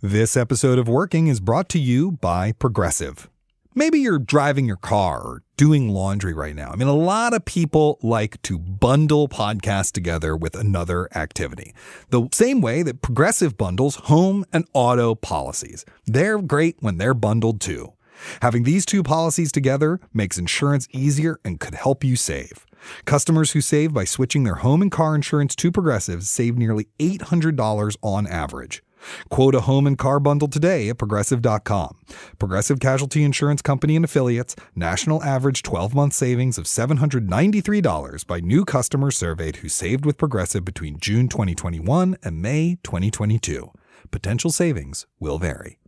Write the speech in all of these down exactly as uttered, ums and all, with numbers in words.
This episode of Working is brought to you by Progressive. Maybe you're driving your car or doing laundry right now. I mean, a lot of people like to bundle podcasts together with another activity, the same way that Progressive bundles home and auto policies. They're great when they're bundled too. Having these two policies together makes insurance easier and could help you save. Customers who save by switching their home and car insurance to Progressive save nearly eight hundred dollars on average. Quote a home and car bundle today at Progressive dot com. Progressive Casualty Insurance Company and Affiliates. National average twelve-month savings of seven hundred ninety-three dollars by new customers surveyed who saved with Progressive between June twenty twenty-one and May twenty twenty-two. Potential savings will vary.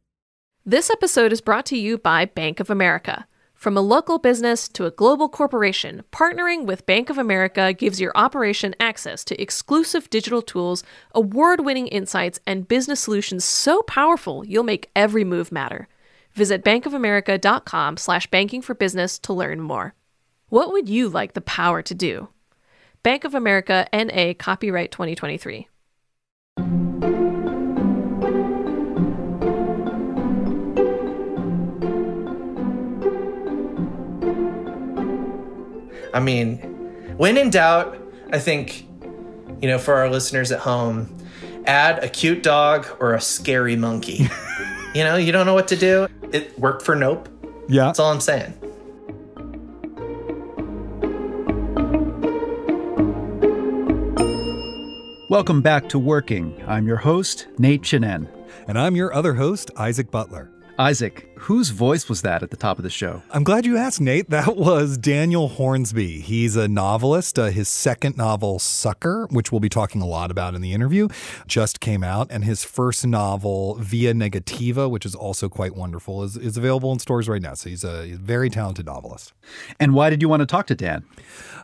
This episode is brought to you by Bank of America. From a local business to a global corporation, partnering with Bank of America gives your operation access to exclusive digital tools, award-winning insights, and business solutions so powerful you'll make every move matter. Visit bankofamerica.com slash banking for business to learn more. What would you like the power to do? Bank of America, N A, copyright twenty twenty-three. I mean, when in doubt, I think, you know, for our listeners at home, add a cute dog or a scary monkey. You know, you don't know what to do. It worked for Nope. Yeah. That's all I'm saying. Welcome back to Working. I'm your host, Nate Chinen. And I'm your other host, Isaac Butler. Isaac, whose voice was that at the top of the show? I'm glad you asked, Nate. That was Daniel Hornsby. He's a novelist. Uh, his second novel, Sucker, which we'll be talking a lot about in the interview, just came out. And his first novel, Via Negativa, which is also quite wonderful, is, is available in stores right now. So he's a very talented novelist. And why did you want to talk to Dan?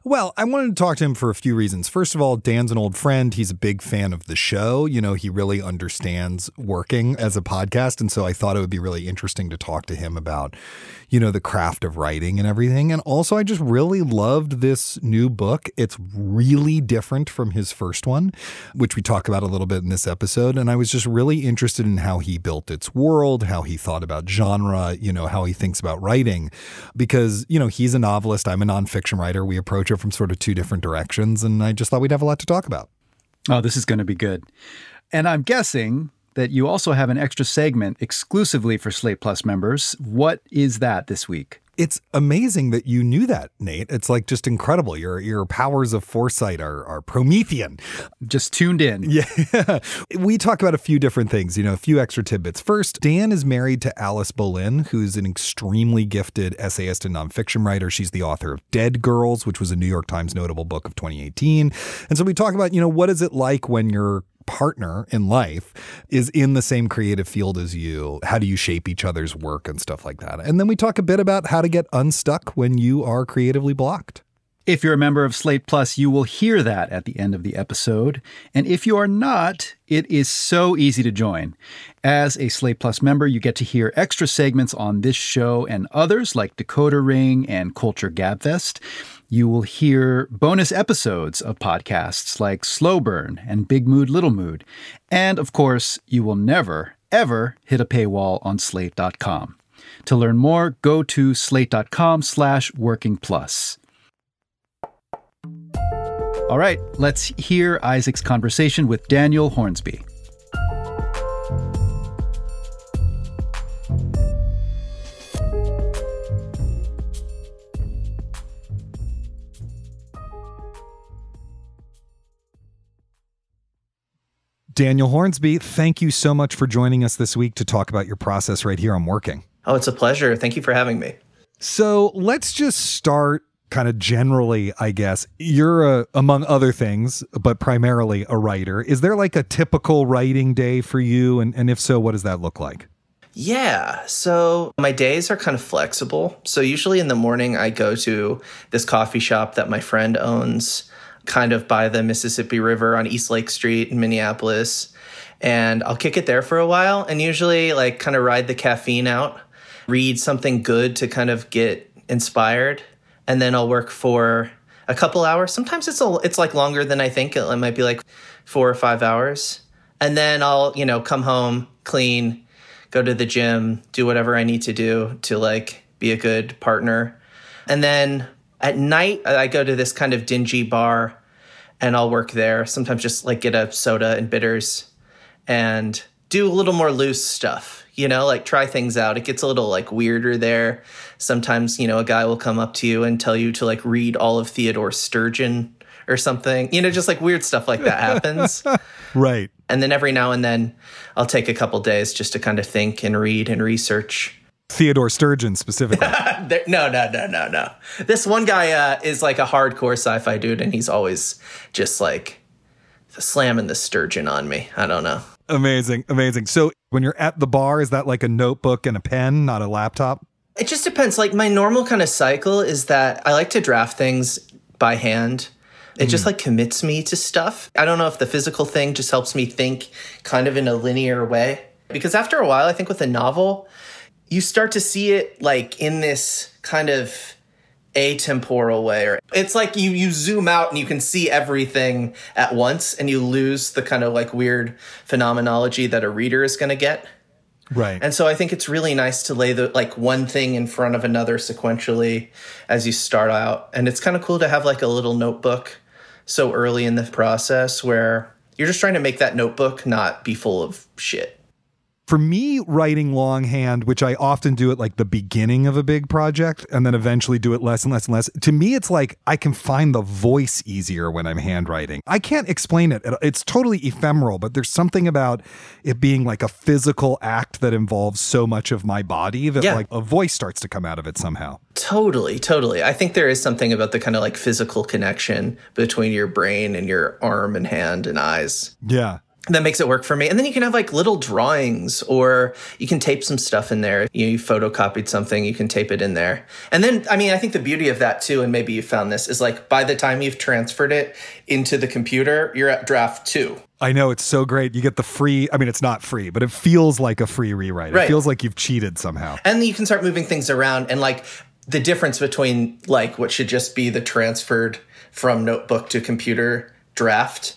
Well, I wanted to talk to him for a few reasons. First of all, Dan's an old friend. He's a big fan of the show. You know, he really understands Working as a podcast. And so I thought it would be really interesting to talk to him about, you know, the craft of writing and everything. And also, I just really loved this new book. It's really different from his first one, which we talk about a little bit in this episode. And I was just really interested in how he built its world, how he thought about genre, you know, how he thinks about writing, because, you know, he's a novelist. I'm a nonfiction writer. We approach it from sort of two different directions. And I just thought we'd have a lot to talk about. Oh, this is going to be good. And I'm guessing that you also have an extra segment exclusively for Slate Plus members. What is that this week? It's amazing that you knew that, Nate. It's like just incredible. Your your powers of foresight are, are Promethean. Just tuned in. Yeah. We talk about a few different things, you know, a few extra tidbits. First, Dan is married to Alice Bolin, who's an extremely gifted essayist and nonfiction writer. She's the author of Dead Girls, which was a New York Times notable book of twenty eighteen. And so we talk about, you know, what is it like when you're partner in life is in the same creative field as you? How do you shape each other's work and stuff like that? And then we talk a bit about how to get unstuck when you are creatively blocked. If you're a member of Slate Plus, you will hear that at the end of the episode. And if you are not, it is so easy to join. As a Slate Plus member, you get to hear extra segments on this show and others like Decoder Ring and Culture GabFest. You will hear bonus episodes of podcasts like Slow Burn and Big Mood, Little Mood. And of course, you will never, ever hit a paywall on slate dot com. To learn more, go to slate.com slash working plus. All right, let's hear Isaac's conversation with Daniel Hornsby. Daniel Hornsby, thank you so much for joining us this week to talk about your process right here on Working. Oh, it's a pleasure. Thank you for having me. So let's just start kind of generally, I guess. You're, a, among other things, but primarily a writer. Is there like a typical writing day for you? And, and if so, what does that look like? Yeah. So my days are kind of flexible. So usually in the morning, I go to this coffee shop that my friend owns kind of by the Mississippi River on East Lake Street in Minneapolis. And I'll kick it there for a while and usually like kind of ride the caffeine out, read something good to kind of get inspired. And then I'll work for a couple hours. Sometimes it's a, it's like longer than I think. It might be like four or five hours. And then I'll, you know, come home, clean, go to the gym, do whatever I need to do to like be a good partner. And then at night, I go to this kind of dingy bar and I'll work there. Sometimes just like get a soda and bitters and do a little more loose stuff, you know, like try things out. It gets a little like weirder there. Sometimes, you know, a guy will come up to you and tell you to like read all of Theodore Sturgeon or something, you know, just like weird stuff like that happens. Right. And then every now and then I'll take a couple days just to kind of think and read and research. Theodore Sturgeon specifically. there, no, no, no, no, no. This one guy uh, is like a hardcore sci-fi dude, and he's always just like slamming the Sturgeon on me. I don't know. Amazing, amazing. So when you're at the bar, is that like a notebook and a pen, not a laptop? It just depends. Like my normal kind of cycle is that I like to draft things by hand. It just like commits me to stuff. I don't know if the physical thing just helps me think kind of in a linear way. Because after a while, I think with a novel, you start to see it like in this kind of atemporal way. Or it's like you you zoom out and you can see everything at once and you lose the kind of like weird phenomenology that a reader is going to get. Right. And so I think it's really nice to lay the like one thing in front of another sequentially as you start out. And it's kind of cool to have like a little notebook so early in the process where you're just trying to make that notebook not be full of shit. For me, writing longhand, which I often do at like the beginning of a big project and then eventually do it less and less and less. To me, it's like I can find the voice easier when I'm handwriting. I can't explain it. It's totally ephemeral, but there's something about it being like a physical act that involves so much of my body that yeah. like a voice starts to come out of it somehow. Totally, totally. I think there is something about the kind of like physical connection between your brain and your arm and hand and eyes. Yeah. That makes it work for me. And then you can have like little drawings or you can tape some stuff in there. You, you photocopied something, you can tape it in there. And then, I mean, I think the beauty of that too, and maybe you found this, is like by the time you've transferred it into the computer, you're at draft two. I know, it's so great. You get the free, I mean, it's not free, but it feels like a free rewrite. Right. It feels like you've cheated somehow. And you can start moving things around and like the difference between like what should just be the transferred from notebook to computer draft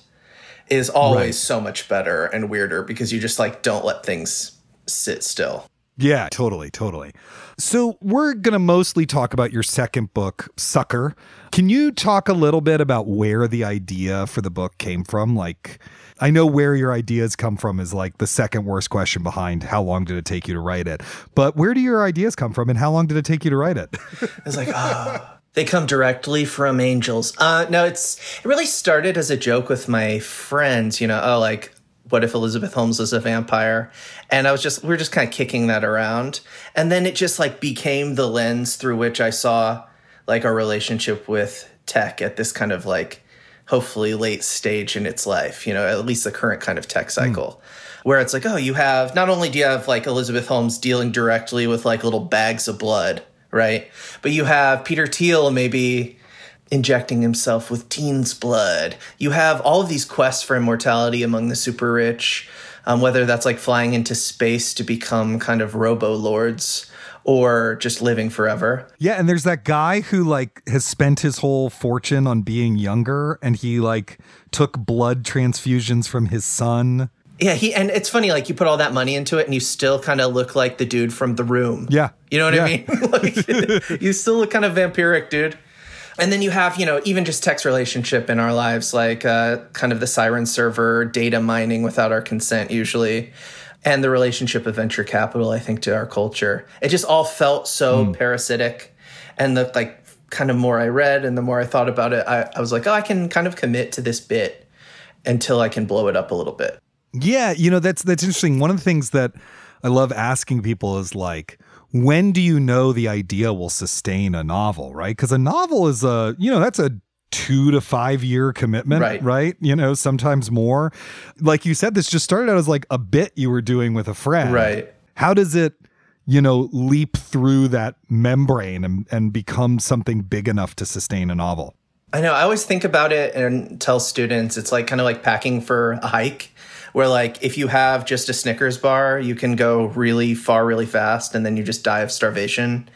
is always right. so much better and weirder because you just like don't let things sit still. Yeah, totally, totally. So we're going to mostly talk about your second book, Sucker. Can you talk a little bit about where the idea for the book came from? Like, I know where your ideas come from is like the second worst question behind how long did it take you to write it? But where do your ideas come from and how long did it take you to write it? It's like, ah. Oh. They come directly from angels. Uh, no, it's it really started as a joke with my friends, you know, oh, like, what if Elizabeth Holmes was a vampire? And I was just, we were just kind of kicking that around. And then it just like became the lens through which I saw like our relationship with tech at this kind of like, hopefully late stage in its life, you know, at least the current kind of tech cycle. Mm. Where it's like, oh, you have, not only do you have like Elizabeth Holmes dealing directly with like little bags of blood, right? But you have Peter Thiel maybe injecting himself with teens' blood. You have all of these quests for immortality among the super rich, um, whether that's like flying into space to become kind of robo-lords or just living forever. Yeah, and there's that guy who like has spent his whole fortune on being younger and he like took blood transfusions from his son. Yeah, he and it's funny, like you put all that money into it and you still kind of look like the dude from The Room. Yeah. You know what yeah. I mean? Like, you still look kind of vampiric, dude. And then you have, you know, even just text relationship in our lives, like uh, kind of the siren server, data mining without our consent usually, and the relationship of venture capital, I think, to our culture. It just all felt so mm. parasitic. And the like kind of more I read and the more I thought about it, I, I was like, oh, I can kind of commit to this bit until I can blow it up a little bit. Yeah, you know, that's that's interesting. One of the things that I love asking people is like, when do you know the idea will sustain a novel, right? Because a novel is a, you know, that's a two to five year commitment, right. right? You know, sometimes more. Like you said, this just started out as like a bit you were doing with a friend. Right. How does it, you know, leap through that membrane and, and become something big enough to sustain a novel? I know. I always think about it and tell students it's like kind of like packing for a hike. Where like if you have just a Snickers bar, you can go really far, really fast, and then you just die of starvation.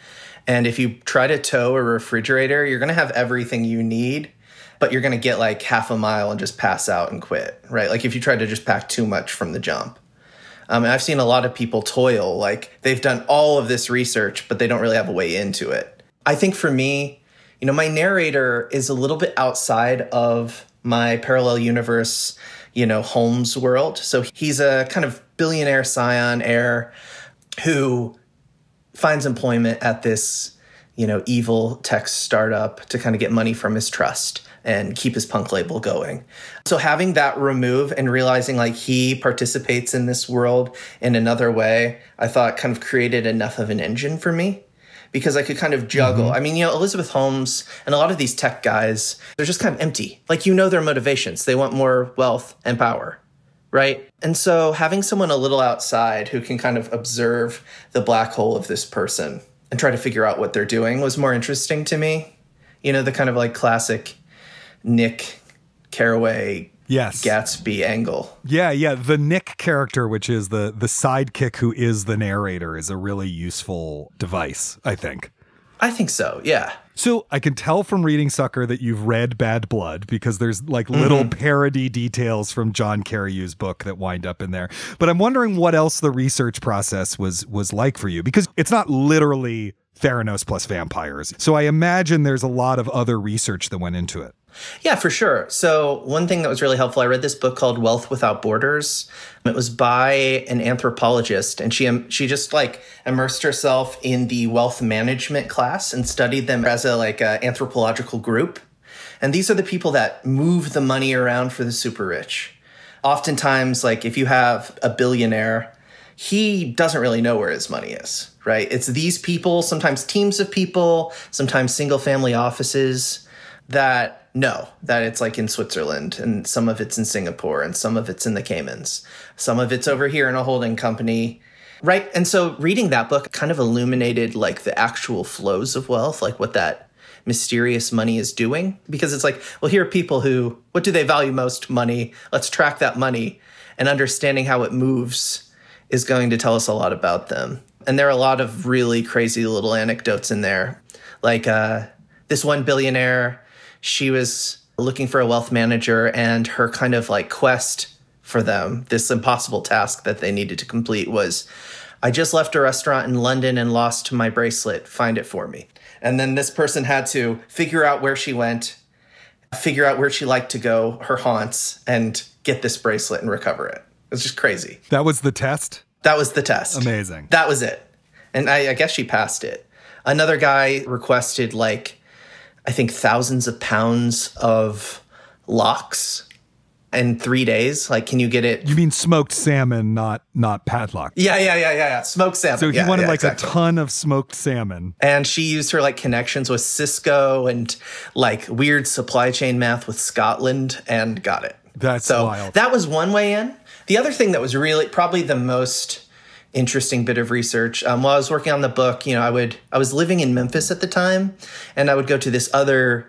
And if you try to tow a refrigerator, you're going to have everything you need, but you're going to get like half a mile and just pass out and quit, right? Like if you try to just pack too much from the jump. Um, and I've seen a lot of people toil, like they've done all of this research, but they don't really have a way into it. I think for me, you know, my narrator is a little bit outside of my parallel universe, you know, Holmes world. So he's a kind of billionaire scion heir who finds employment at this, you know, evil tech startup to kind of get money from his trust and keep his punk label going. So having that remove and realizing like he participates in this world in another way, I thought kind of created enough of an engine for me because I could kind of juggle. Mm-hmm. I mean, you know, Elizabeth Holmes and a lot of these tech guys, they're just kind of empty. Like, you know, their motivations. They want more wealth and power, right? And so having someone a little outside who can kind of observe the black hole of this person and try to figure out what they're doing was more interesting to me. You know, the kind of like classic Nick Carraway, yes, Gatsby angle. Yeah, yeah. The Nick character, which is the the sidekick who is the narrator, is a really useful device, I think. I think so, yeah. So I can tell from reading Sucker that you've read Bad Blood, because there's like little mm-hmm. parody details from John Caryou's book that wind up in there. But I'm wondering what else the research process was was like for you, because it's not literally Theranos plus vampires. So I imagine there's a lot of other research that went into it. Yeah, for sure. So one thing that was really helpful, I read this book called Wealth Without Borders. It was by an anthropologist, and she she just like immersed herself in the wealth management class and studied them as a like a anthropological group. And these are the people that move the money around for the super rich. Oftentimes, like if you have a billionaire, he doesn't really know where his money is, right? It's these people, sometimes teams of people, sometimes single family offices that No, that it's like in Switzerland, and some of it's in Singapore, and some of it's in the Caymans. Some of it's over here in a holding company, right? And so reading that book kind of illuminated like the actual flows of wealth, like what that mysterious money is doing. Because it's like, well, here are people who, what do they value most? Money. Let's track that money, and understanding how it moves is going to tell us a lot about them. And there are a lot of really crazy little anecdotes in there. Like uh, this one billionaire, she was looking for a wealth manager, and her kind of like quest for them, this impossible task that they needed to complete was, I just left a restaurant in London and lost my bracelet. Find it for me. And then this person had to figure out where she went, figure out where she liked to go, her haunts, and get this bracelet and recover it. It's just crazy. That was the test? That was the test. Amazing. That was it. And I, I guess she passed it. Another guy requested like, I think thousands of pounds of locks in three days. Like, can you get it? You mean smoked salmon, not not padlock. Yeah, yeah, yeah, yeah, yeah. Smoked salmon. So he yeah, wanted yeah, like exactly. a ton of smoked salmon. And she used her like connections with Cisco and like weird supply chain math with Scotland and got it. That's so wild. That was one way in. The other thing that was really probably the most interesting bit of research. Um, while I was working on the book, you know, I would I was living in Memphis at the time, and I would go to this other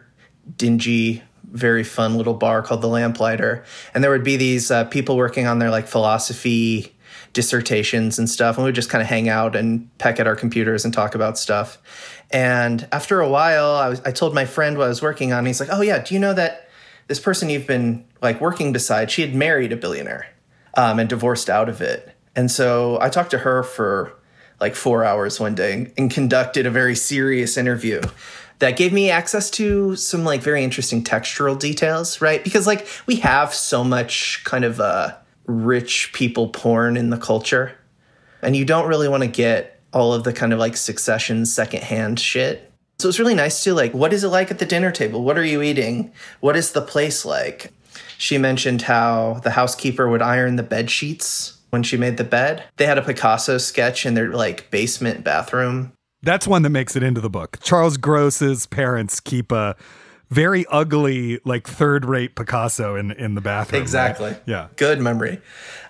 dingy, very fun little bar called the Lamplighter, and there would be these uh, people working on their like philosophy dissertations and stuff, and we would just kind of hang out and peck at our computers and talk about stuff. And after a while, I was I told my friend what I was working on, and he's like, "Oh yeah, do you know that this person you've been like working beside, she had married a billionaire um, and divorced out of it." And so I talked to her for like four hours one day and, and conducted a very serious interview that gave me access to some like very interesting textural details, right? Because like we have so much kind of uh, rich people porn in the culture, and you don't really want to get all of the kind of like succession secondhand shit. So it's really nice to like, what is it like at the dinner table? What are you eating? What is the place like? She mentioned how the housekeeper would iron the bed sheets when she made the bed. They had a Picasso sketch in their like basement bathroom. That's one that makes it into the book. Charles Gross's parents keep a very ugly, like third-rate Picasso in, in the bathroom. Exactly. Right? Yeah. Good memory.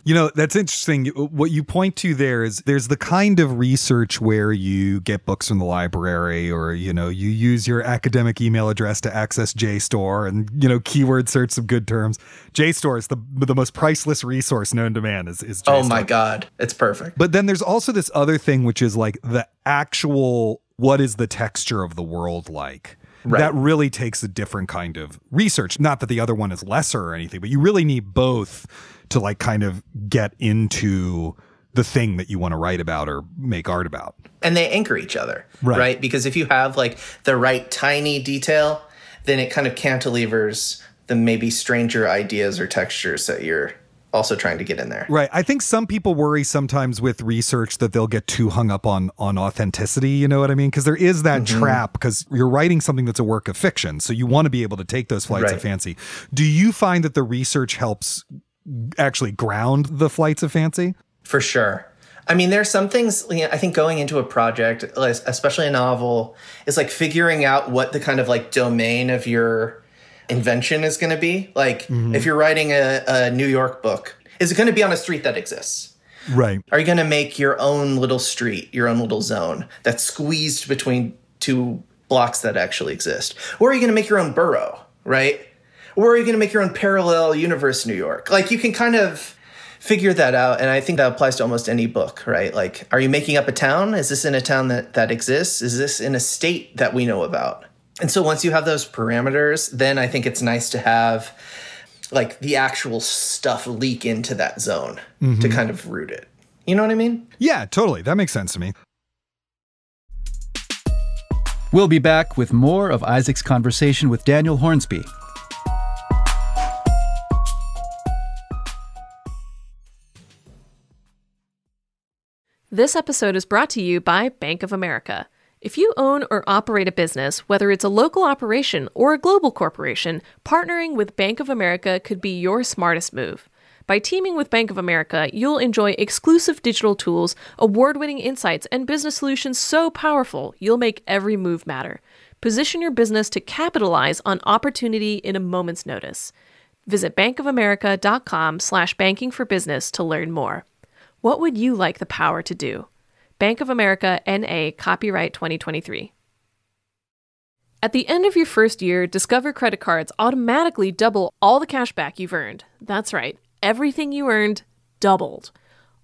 You know, that's interesting. What you point to there is there's the kind of research where you get books from the library, or, you know, you use your academic email address to access JSTOR and, you know, keyword search some good terms. JSTOR is the the most priceless resource known to man is, is JSTOR. Oh my God. It's perfect. But then there's also this other thing, which is like the actual, what is the texture of the world like? Right. That really takes a different kind of research. Not that the other one is lesser or anything, but you really need both to like kind of get into the thing that you want to write about or make art about. And they anchor each other, right? right? Because if you have like the right tiny detail, then it kind of cantilevers the maybe stranger ideas or textures that you're also trying to get in there. Right. I think some people worry sometimes with research that they'll get too hung up on on authenticity, you know what I mean? Because there is that mm-hmm. trap, because you're writing something that's a work of fiction, so you want to be able to take those flights right. of fancy. Do you find that the research helps actually ground the flights of fancy? For sure. I mean, there are some things, you know, I think going into a project, especially a novel, is like figuring out what the kind of like domain of your invention is going to be. Like mm-hmm. if you're writing a, a New York book, is it going to be on a street that exists? Right. Are you going to make your own little street, your own little zone that's squeezed between two blocks that actually exist? Or are you going to make your own borough, right? Or are you going to make your own parallel universe New York? Like you can kind of figure that out. And I think that applies to almost any book, right? Like, are you making up a town? Is this in a town that, that exists? Is this in a state that we know about? And so once you have those parameters, then I think it's nice to have like the actual stuff leak into that zone mm-hmm. to kind of root it. You know what I mean? Yeah, totally. That makes sense to me. We'll be back with more of Isaac's conversation with Daniel Hornsby. This episode is brought to you by Bank of America. If you own or operate a business, whether it's a local operation or a global corporation, partnering with Bank of America could be your smartest move. By teaming with Bank of America, you'll enjoy exclusive digital tools, award-winning insights, and business solutions so powerful, you'll make every move matter. Position your business to capitalize on opportunity in a moment's notice. Visit bankofamerica.com slash banking for business to learn more. What would you like the power to do? Bank of America, N A, copyright twenty twenty-three. At the end of your first year, Discover credit cards automatically double all the cash back you've earned. That's right. Everything you earned doubled.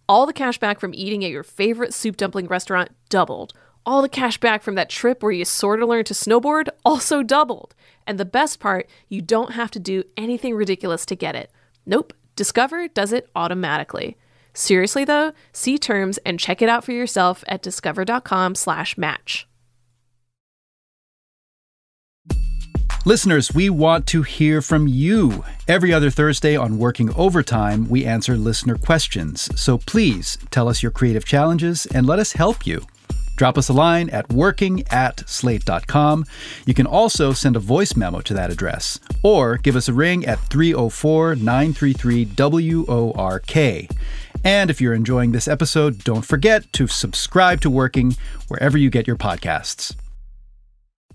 All the cash back from eating at your favorite soup dumpling restaurant doubled. All the cash back from that trip where you sort of learned to snowboard also doubled. And the best part, you don't have to do anything ridiculous to get it. Nope. Discover does it automatically. Seriously, though, see terms and check it out for yourself at discover.com slash match. Listeners, we want to hear from you. Every other Thursday on Working Overtime, we answer listener questions. So please tell us your creative challenges and let us help you. Drop us a line at working at slate.com. You can also send a voice memo to that address or give us a ring at three oh four, nine three three, W O R K. And if you're enjoying this episode, don't forget to subscribe to Working wherever you get your podcasts.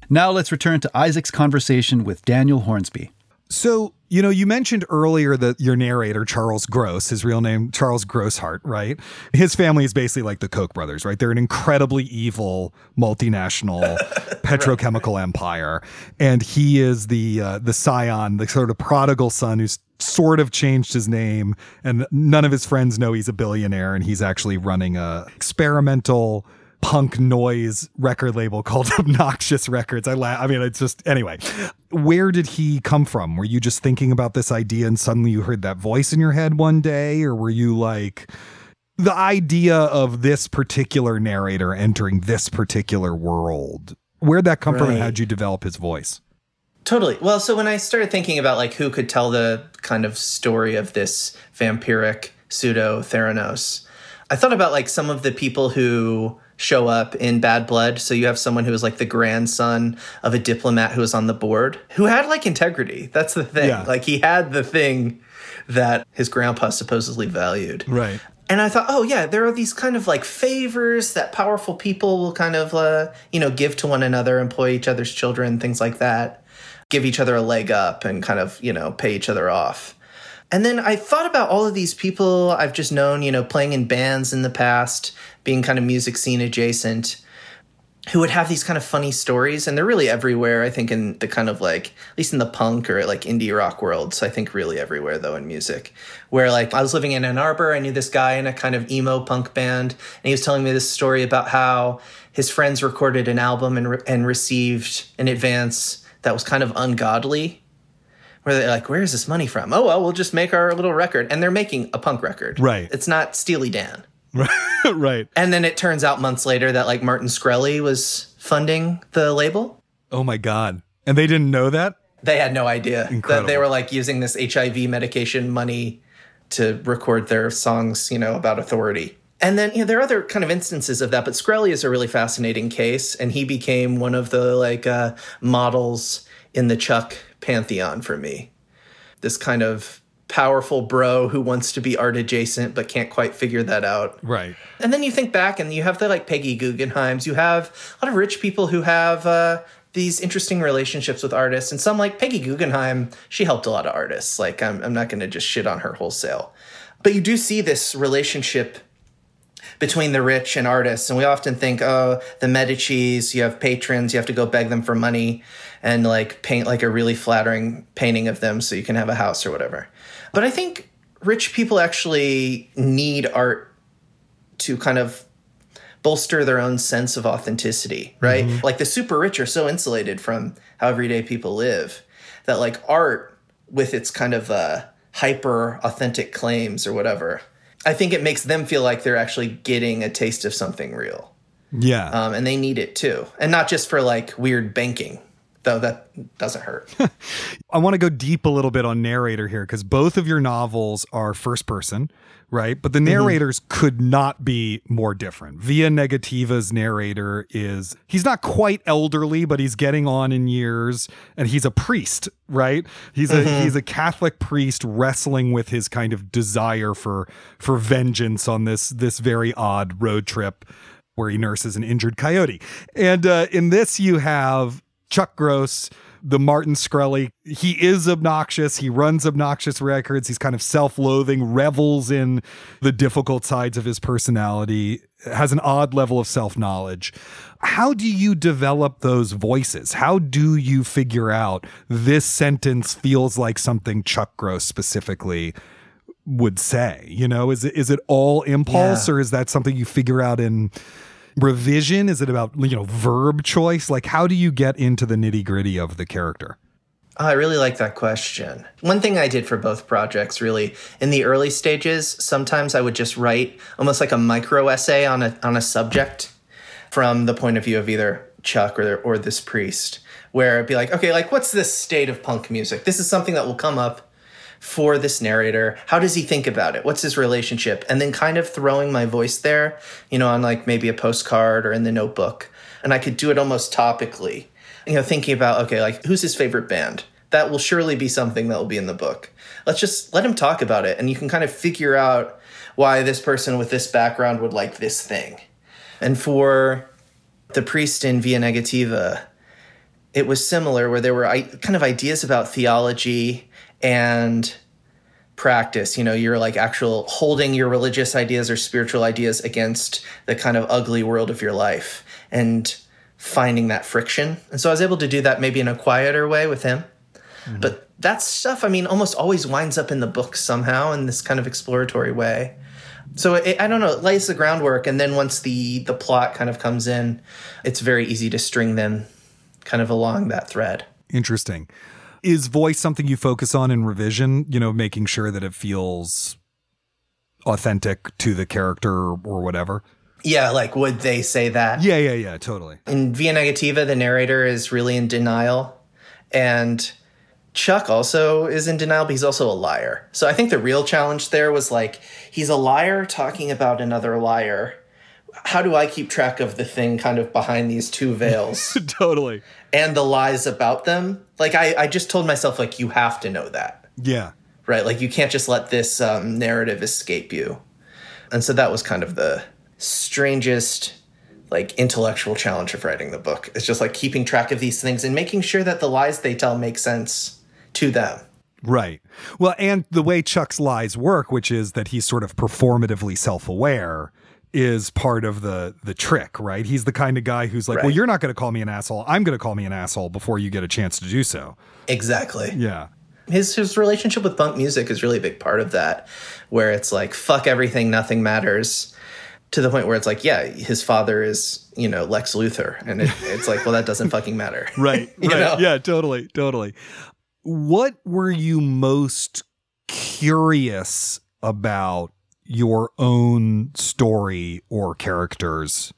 Now let's return to Isaac's conversation with Daniel Hornsby. So, you know, you mentioned earlier that your narrator, Charles Gross, his real name, Charles Grosshart, right? His family is basically like the Koch brothers, right? They're an incredibly evil multinational petrochemical empire. And he is the uh, the scion, the sort of prodigal son who's sort of changed his name. And none of his friends know he's a billionaire. And he's actually running a experimental punk noise record label called Obnoxious Records. I laugh. I mean, it's just, anyway, where did he come from? Were you just thinking about this idea and suddenly you heard that voice in your head one day? Or were you like, the idea of this particular narrator entering this particular world, where'd that come right. from, and how'd you develop his voice? Totally. Well, so when I started thinking about like who could tell the kind of story of this vampiric pseudo Theranos, I thought about like some of the people who show up in Bad Blood. So you have someone who is like the grandson of a diplomat who was on the board, who had like integrity. That's the thing. Yeah. Like he had the thing that his grandpa supposedly valued. Right. And I thought, oh yeah, there are these kind of like favors that powerful people will kind of, uh, you know, give to one another, employ each other's children, things like that, give each other a leg up and kind of, you know, pay each other off. And then I thought about all of these people I've just known, you know, playing in bands in the past, being kind of music scene adjacent, who would have these kind of funny stories. And they're really everywhere, I think, in the kind of like, at least in the punk or like indie rock world. So I think really everywhere, though, in music, where like I was living in Ann Arbor. I knew this guy in a kind of emo punk band. And he was telling me this story about how his friends recorded an album and, re- and received an advance that was kind of ungodly, where they're like, where is this money from? Oh, well, we'll just make our little record. And they're making a punk record. Right. It's not Steely Dan. Right. And then it turns out months later that like Martin Shkreli was funding the label. Oh my God. And they didn't know that? They had no idea. Incredible. That they were like using this H I V medication money to record their songs, you know, about authority. And then, you know, there are other kind of instances of that, but Shkreli is a really fascinating case. And he became one of the like uh, models in the Chuck pantheon for me. This kind of powerful bro who wants to be art adjacent but can't quite figure that out. Right. And then you think back and you have the like Peggy Guggenheims. You have a lot of rich people who have uh, these interesting relationships with artists. And some like Peggy Guggenheim, she helped a lot of artists. Like I'm, I'm not going to just shit on her wholesale. But you do see this relationship between the rich and artists. And we often think, oh, the Medicis, you have patrons, you have to go beg them for money and like paint like a really flattering painting of them so you can have a house or whatever. But I think rich people actually need art to kind of bolster their own sense of authenticity, right? Mm-hmm. Like the super rich are so insulated from how everyday people live that like art with its kind of uh, hyper authentic claims or whatever, I think it makes them feel like they're actually getting a taste of something real. Yeah. Um, and they need it too. And not just for like weird banking, though that doesn't hurt. I want to go deep a little bit on narrator here because both of your novels are first person, right? But the narrators mm-hmm. could not be more different. Via Negativa's narrator is, he's not quite elderly, but he's getting on in years and he's a priest, right? He's a, mm-hmm. he's a Catholic priest wrestling with his kind of desire for, for vengeance on this, this very odd road trip where he nurses an injured coyote. And uh, in this you have Chuck Gross, the Martin Shkreli. He is obnoxious. He runs Obnoxious Records. He's kind of self-loathing, revels in the difficult sides of his personality, has an odd level of self-knowledge. How do you develop those voices? How do you figure out this sentence feels like something Chuck Gross specifically would say? You know, is it, is it all impulse, yeah, or is that something you figure out in revision? Is it about, you know, verb choice? Like, how do you get into the nitty gritty of the character? Oh, I really like that question. One thing I did for both projects, really, in the early stages, sometimes I would just write almost like a micro essay on a on a subject from the point of view of either Chuck or or this priest, where it'd be like, okay, like what's this state of punk music? This is something that will come up for this narrator. How does he think about it? What's his relationship? And then kind of throwing my voice there, you know, on like maybe a postcard or in the notebook. And I could do it almost topically, you know, thinking about, okay, like who's his favorite band? That will surely be something that will be in the book. Let's just let him talk about it. And you can kind of figure out why this person with this background would like this thing. And for the priest in Via Negativa, it was similar where there were kind of ideas about theology and practice, you know, you're like actual holding your religious ideas or spiritual ideas against the kind of ugly world of your life and finding that friction. And so I was able to do that maybe in a quieter way with him. Mm-hmm. But that stuff, I mean, almost always winds up in the book somehow in this kind of exploratory way. So it, I don't know, it lays the groundwork. And then once the, the plot kind of comes in, it's very easy to string them kind of along that thread. Interesting. Is voice something you focus on in revision, you know, making sure that it feels authentic to the character or whatever? Yeah, like, would they say that? Yeah, yeah, yeah, totally. In Via Negativa, the narrator is really in denial. And Chuck also is in denial, but he's also a liar. So I think the real challenge there was, like, he's a liar talking about another liar. How do I keep track of the thing kind of behind these two veils? Totally. And the lies about them. Like, I, I just told myself, like, you have to know that. Yeah. Right? Like, you can't just let this um, narrative escape you. And so that was kind of the strangest, like, intellectual challenge of writing the book. It's just, like, keeping track of these things and making sure that the lies they tell make sense to them. Right. Well, and the way Chuck's lies work, which is that he's sort of performatively self-aware, is part of the the trick, right? He's the kind of guy who's like, right, well, you're not going to call me an asshole. I'm going to call me an asshole before you get a chance to do so. Exactly. Yeah. His his relationship with punk music is really a big part of that, where it's like, fuck everything, nothing matters, to the point where it's like, yeah, his father is, you know, Lex Luthor. And it, it's like, well, that doesn't fucking matter. Right. you right. know? Yeah, totally. Totally. What were you most curious about your own story or characters,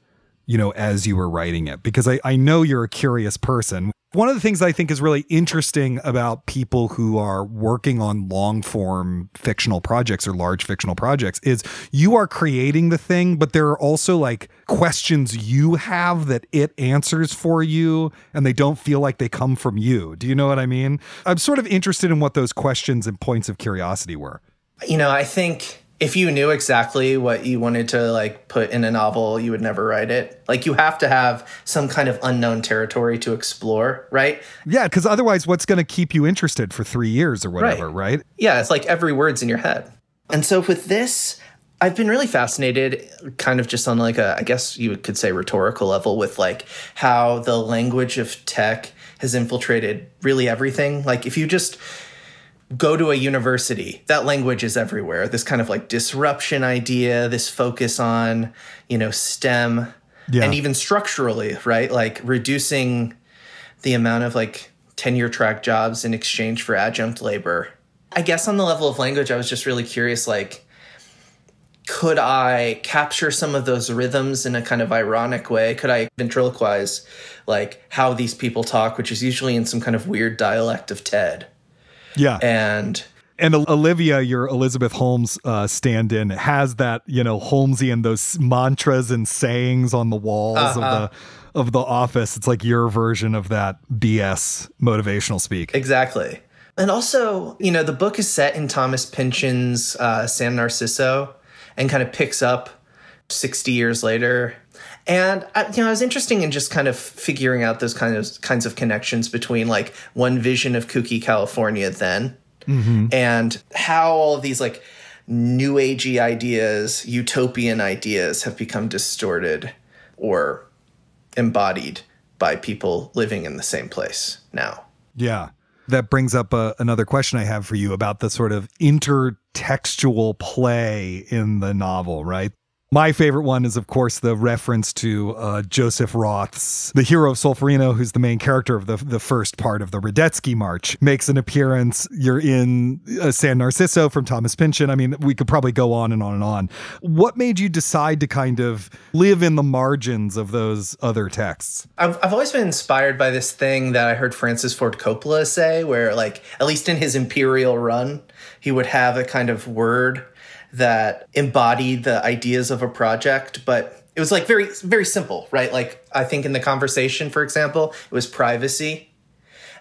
you know, as you were writing it? Because I, I know you're a curious person. One of the things I think is really interesting about people who are working on long form fictional projects or large fictional projects is you are creating the thing, but there are also like questions you have that it answers for you, and they don't feel like they come from you. Do you know what I mean? I'm sort of interested in what those questions and points of curiosity were. You know, I think if you knew exactly what you wanted to like put in a novel, you would never write it. Like you have to have some kind of unknown territory to explore, right? Yeah, because otherwise what's going to keep you interested for three years or whatever, right. right? Yeah, it's like every word's in your head. And so with this, I've been really fascinated kind of just on like a, I guess you could say rhetorical level with like how the language of tech has infiltrated really everything. Like if you just go to a university, that language is everywhere. This kind of like disruption idea, this focus on, you know, STEM, yeah. and even structurally, right? Like reducing the amount of like tenure track jobs in exchange for adjunct labor. I guess on the level of language, I was just really curious, like, could I capture some of those rhythms in a kind of ironic way? Could I ventriloquize like how these people talk, which is usually in some kind of weird dialect of TED? Yeah. And and Olivia, your Elizabeth Holmes uh, stand-in, has that, you know, Holmesian, those mantras and sayings on the walls uh-huh. of the of the office. It's like your version of that B S motivational speak. Exactly. And also, you know, the book is set in Thomas Pynchon's uh, San Narciso and kind of picks up sixty years later. And, you know, I was interested in just kind of figuring out those kind of, kinds of connections between, like, one vision of kooky California then mm-hmm. and how all of these, like, new agey ideas, utopian ideas have become distorted or embodied by people living in the same place now. Yeah. That brings up uh, another question I have for you about the sort of intertextual play in the novel, right? My favorite one is, of course, the reference to uh, Joseph Roth's The Hero of Solferino, who's the main character of the, the first part of the Radetzky March, makes an appearance. You're in uh, San Narciso from Thomas Pynchon. I mean, we could probably go on and on and on. What made you decide to kind of live in the margins of those other texts? I've, I've always been inspired by this thing that I heard Francis Ford Coppola say, where, like, at least in his Imperial run, he would have a kind of word that embodied the ideas of a project, but it was like very, very simple, right? Like I think in The Conversation, for example, it was privacy.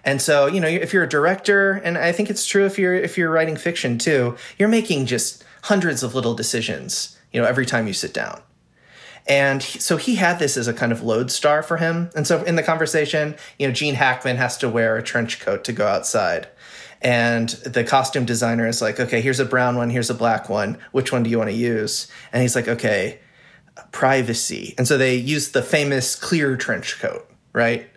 And so, you know, if you're a director, and I think it's true if you're, if you're writing fiction too, you're making just hundreds of little decisions, you know, every time you sit down. And he, so he had this as a kind of lodestar for him. And so in The Conversation, you know, Gene Hackman has to wear a trench coat to go outside. And the costume designer is like, okay, here's a brown one, here's a black one. Which one do you want to use? And he's like, okay, privacy. And so they use the famous clear trench coat, right?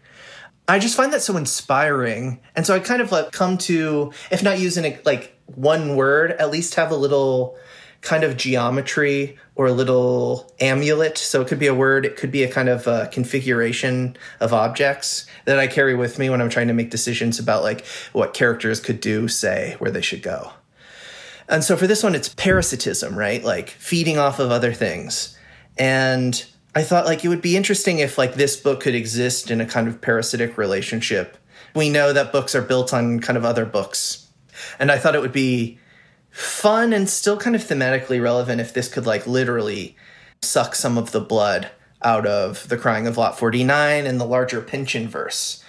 I just find that so inspiring. And so I kind of like come to, if not using like one word, at least have a little kind of geometry or a little amulet. So it could be a word, it could be a kind of a configuration of objects that I carry with me when I'm trying to make decisions about like what characters could do, say, where they should go. And so for this one, it's parasitism, right? Like feeding off of other things. And I thought like it would be interesting if like this book could exist in a kind of parasitic relationship. We know that books are built on kind of other books. And I thought it would be fun and still kind of thematically relevant if this could like literally suck some of the blood out of The Crying of Lot forty-nine and the larger Pynchon verse,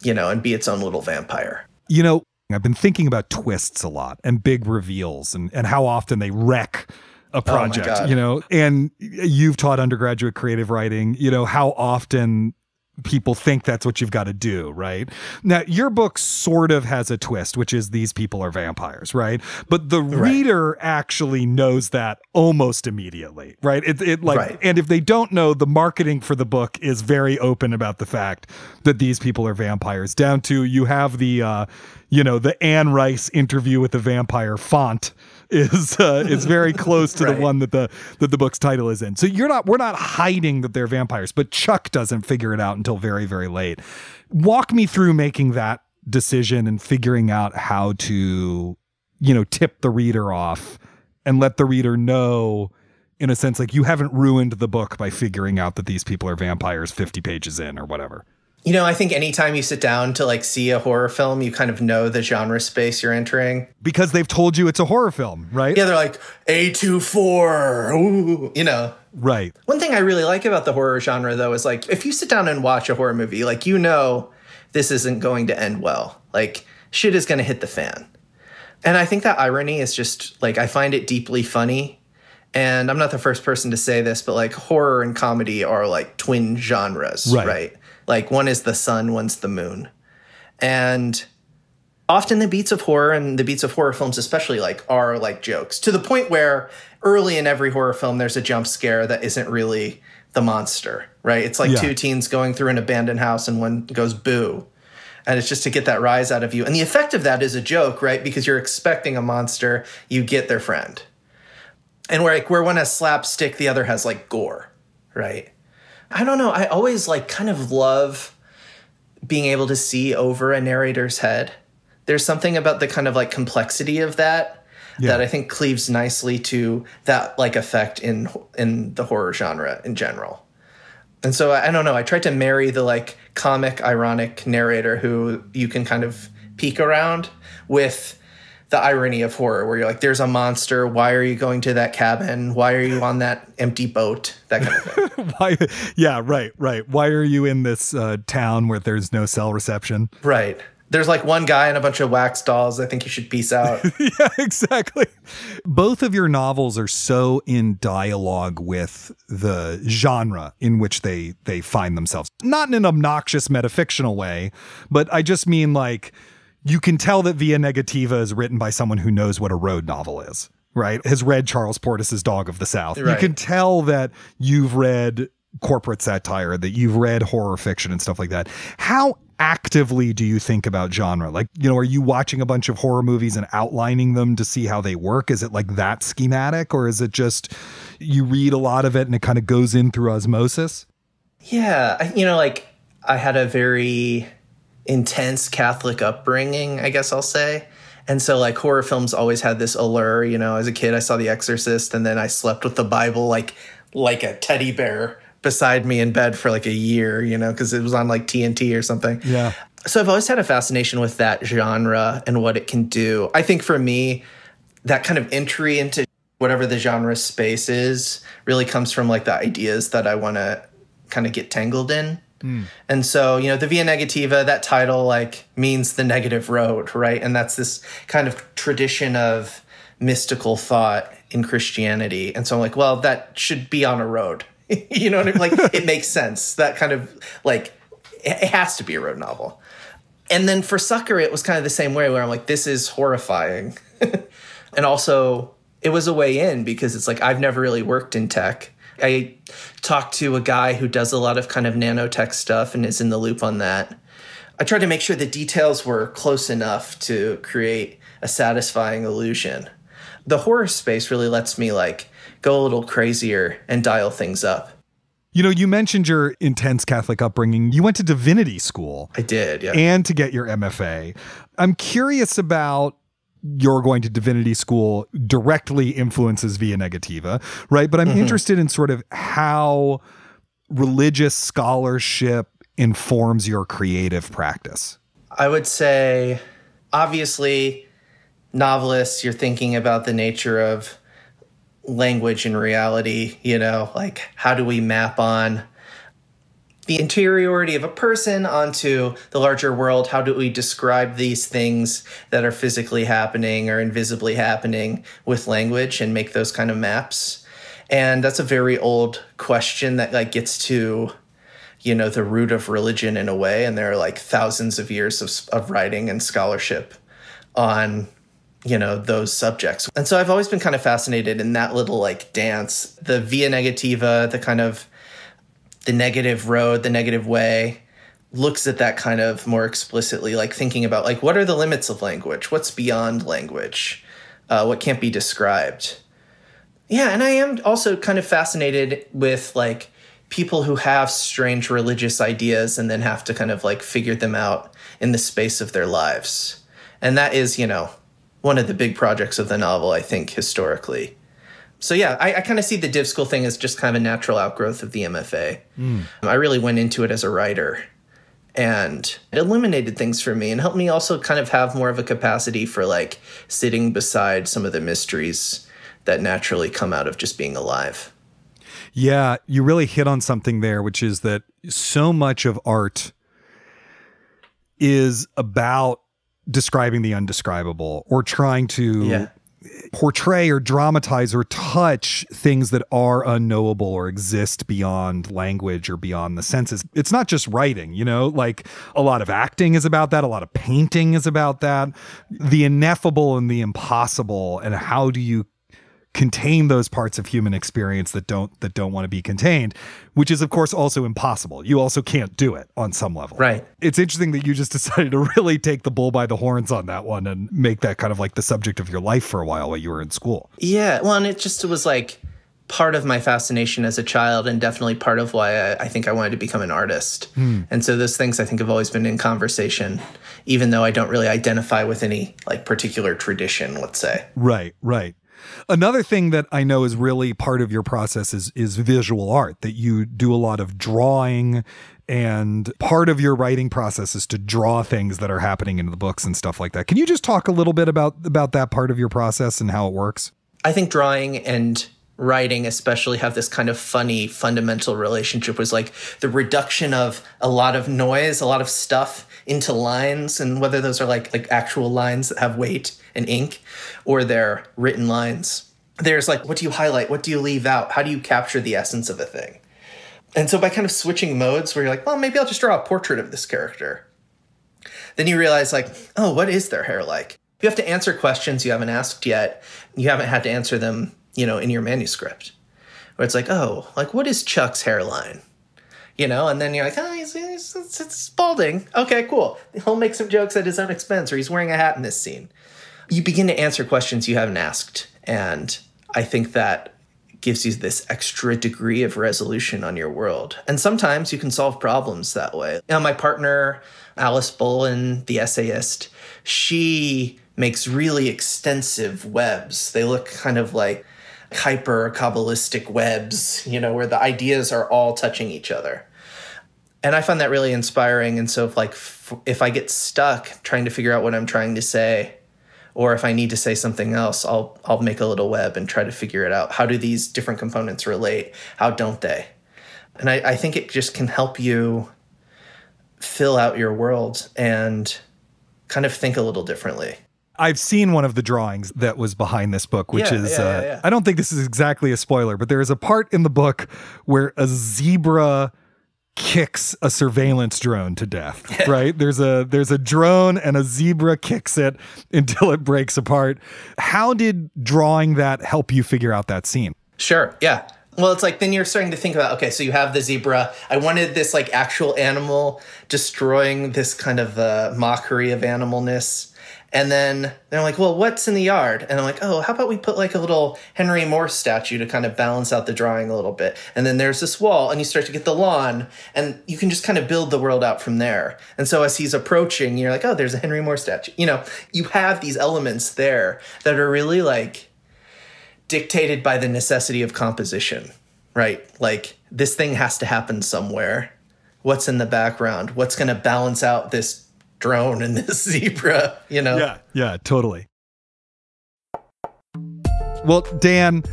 you know, and be its own little vampire. You know, I've been thinking about twists a lot and big reveals and, and how often they wreck a project, oh you know, and you've taught undergraduate creative writing, you know, how often people think that's what you've got to do, right? Now, your book sort of has a twist, which is these people are vampires, right? But the right. reader actually knows that almost immediately, right? It, it like, right. And if they don't know, the marketing for the book is very open about the fact that these people are vampires, down to you have the, uh, you know, the Anne Rice Interview with the Vampire font is uh, is very close to right. the one that the that the book's title is in. So you're not we're not hiding that they're vampires, but Chuck doesn't figure it out until very, very late. Walk me through making that decision and figuring out how to, you know, tip the reader off and let the reader know, in a sense, like, you haven't ruined the book by figuring out that these people are vampires fifty pages in or whatever. You know, I think anytime you sit down to, like, see a horror film, you kind of know the genre space you're entering. Because they've told you it's a horror film, right? Yeah, they're like, A twenty-four, ooh, you know. Right. One thing I really like about the horror genre, though, is, like, if you sit down and watch a horror movie, like, you know this isn't going to end well. Like, shit is going to hit the fan. And I think that irony is just, like, I find it deeply funny. And I'm not the first person to say this, but, like, horror and comedy are, like, twin genres, right? right? Like, one is the sun, one's the moon. And often the beats of horror and the beats of horror films especially, like, are like jokes, to the point where early in every horror film there's a jump scare that isn't really the monster, right? It's like yeah. two teens going through an abandoned house and one goes boo. And it's just to get that rise out of you. And the effect of that is a joke, right? Because you're expecting a monster, you get their friend. And where, like, where one has slapstick, the other has, like, gore, right? I don't know. I always, like, kind of love being able to see over a narrator's head. There's something about the kind of, like, complexity of that yeah. that I think cleaves nicely to that, like, effect in in the horror genre in general. And so I don't know. I tried to marry the, like, comic, ironic narrator who you can kind of peek around with the irony of horror, where you're like, there's a monster. Why are you going to that cabin? Why are you on that empty boat? That kind of thing. Why, yeah, right, right. Why are you in this uh, town where there's no cell reception? Right. There's, like, one guy and a bunch of wax dolls. I think you should peace out. Yeah, exactly. Both of your novels are so in dialogue with the genre in which they they find themselves. Not in an obnoxious metafictional way, but I just mean, like, you can tell that Via Negativa is written by someone who knows what a road novel is, right? Has read Charles Portis's Dog of the South. Right. You can tell that you've read corporate satire, that you've read horror fiction and stuff like that. How actively do you think about genre? Like, you know, are you watching a bunch of horror movies and outlining them to see how they work? Is it, like, that schematic, or is it just you read a lot of it and it kind of goes in through osmosis? Yeah. You know, like, I had a very intense Catholic upbringing, I guess I'll say. And so, like, horror films always had this allure. You know, as a kid, I saw The Exorcist, and then I slept with the Bible, like, like a teddy bear beside me in bed for, like, a year, you know, because it was on, like, T N T or something. Yeah. So I've always had a fascination with that genre and what it can do. I think for me, that kind of entry into whatever the genre space is really comes from, like, the ideas that I want to kind of get tangled in. Mm. And so, you know, the Via Negativa, that title, like, means the negative road, right? And that's this kind of tradition of mystical thought in Christianity. And so I'm like, well, that should be on a road. You know what I mean? Like, it makes sense. That kind of, like, it has to be a road novel. And then for Sucker, it was kind of the same way, where I'm like, this is horrifying. And also, it was a way in, because it's like, I've never really worked in tech. I talked to a guy who does a lot of kind of nanotech stuff and is in the loop on that. I tried to make sure the details were close enough to create a satisfying illusion. The horror space really lets me, like, go a little crazier and dial things up. You know, you mentioned your intense Catholic upbringing. You went to Divinity School. I did, yeah. And to get your M F A. I'm curious about you're going to Divinity School directly influences Via Negativa, right? But I'm mm-hmm. interested in sort of how religious scholarship informs your creative practice. I would say, obviously, novelists, you're thinking about the nature of language and reality, you know, like, how do we map on the interiority of a person onto the larger world? How do we describe these things that are physically happening or invisibly happening with language and make those kind of maps? And that's a very old question that, like, gets to, you know, the root of religion in a way. And there are, like, thousands of years of, of writing and scholarship on, you know, those subjects. And so I've always been kind of fascinated in that little, like, dance, the Via Negativa, the kind of the negative road, the negative way, looks at that kind of more explicitly, like, thinking about, like, what are the limits of language? What's beyond language? Uh, what can't be described? Yeah, and I am also kind of fascinated with, like, people who have strange religious ideas and then have to kind of, like, figure them out in the space of their lives. And that is, you know, one of the big projects of the novel, I think, historically, so yeah, I, I kind of see the div school thing as just kind of a natural outgrowth of the M F A. Mm. I really went into it as a writer, and it illuminated things for me and helped me also kind of have more of a capacity for like sitting beside some of the mysteries that naturally come out of just being alive. Yeah, you really hit on something there, which is that so much of art is about describing the undescribable or trying to yeah. portray or dramatize or touch things that are unknowable or exist beyond language or beyond the senses. It's not just writing, you know, like a lot of acting is about that. A lot of painting is about that. The ineffable and the impossible. And how do you contain those parts of human experience that don't, that don't want to be contained, which is of course also impossible. You also can't do it on some level. Right. It's interesting that you just decided to really take the bull by the horns on that one and make that kind of like the subject of your life for a while while you were in school. Yeah. Well, and it just was like part of my fascination as a child and definitely part of why I, I think I wanted to become an artist. Mm. And so those things I think have always been in conversation, even though I don't really identify with any like particular tradition, let's say. Right. Right. Another thing that I know is really part of your process is, is visual art, that you do a lot of drawing, and part of your writing process is to draw things that are happening in the books and stuff like that. Can you just talk a little bit about, about that part of your process and how it works? I think drawing and writing especially have this kind of funny fundamental relationship, was like the reduction of a lot of noise, a lot of stuff into lines, and whether those are like like actual lines that have weight and ink or they're written lines. There's like, what do you highlight? What do you leave out? How do you capture the essence of a thing? And so by kind of switching modes where you're like, well, maybe I'll just draw a portrait of this character. Then you realize like, oh, what is their hair like? You have to answer questions you haven't asked yet. You haven't had to answer them, you know, in your manuscript, where it's like, oh, like, what is Chuck's hairline? You know, and then you're like, oh, he's, he's, he's, it's balding. Okay, cool. He'll make some jokes at his own expense, or he's wearing a hat in this scene. You begin to answer questions you haven't asked. And I think that gives you this extra degree of resolution on your world. And sometimes you can solve problems that way. Now, my partner, Alice Bolin, the essayist, she makes really extensive webs. They look kind of like hyper Kabbalistic webs, you know, where the ideas are all touching each other. And I find that really inspiring. And so if like, f- if I get stuck trying to figure out what I'm trying to say, or if I need to say something else, I'll, I'll make a little web and try to figure it out. How do these different components relate? How don't they? And I, I think it just can help you fill out your world and kind of think a little differently. I've seen one of the drawings that was behind this book, which yeah, is, yeah, uh, yeah, yeah. I don't think this is exactly a spoiler, but there is a part in the book where a zebra kicks a surveillance drone to death, right? There's a, there's a drone and a zebra kicks it until it breaks apart. How did drawing that help you figure out that scene? Sure. Yeah. Well, it's like, then you're starting to think about, okay, so you have the zebra. I wanted this like actual animal destroying this kind of uh, mockery of animalness. And then they're like, well, what's in the yard? And I'm like, oh, how about we put like a little Henry Moore statue to kind of balance out the drawing a little bit. And then there's this wall and you start to get the lawn and you can just kind of build the world out from there. And so as he's approaching, you're like, oh, there's a Henry Moore statue. You know, you have these elements there that are really like dictated by the necessity of composition, right? Like this thing has to happen somewhere. What's in the background? What's going to balance out this drone and this zebra, you know? Yeah, yeah, totally. Well, Dan,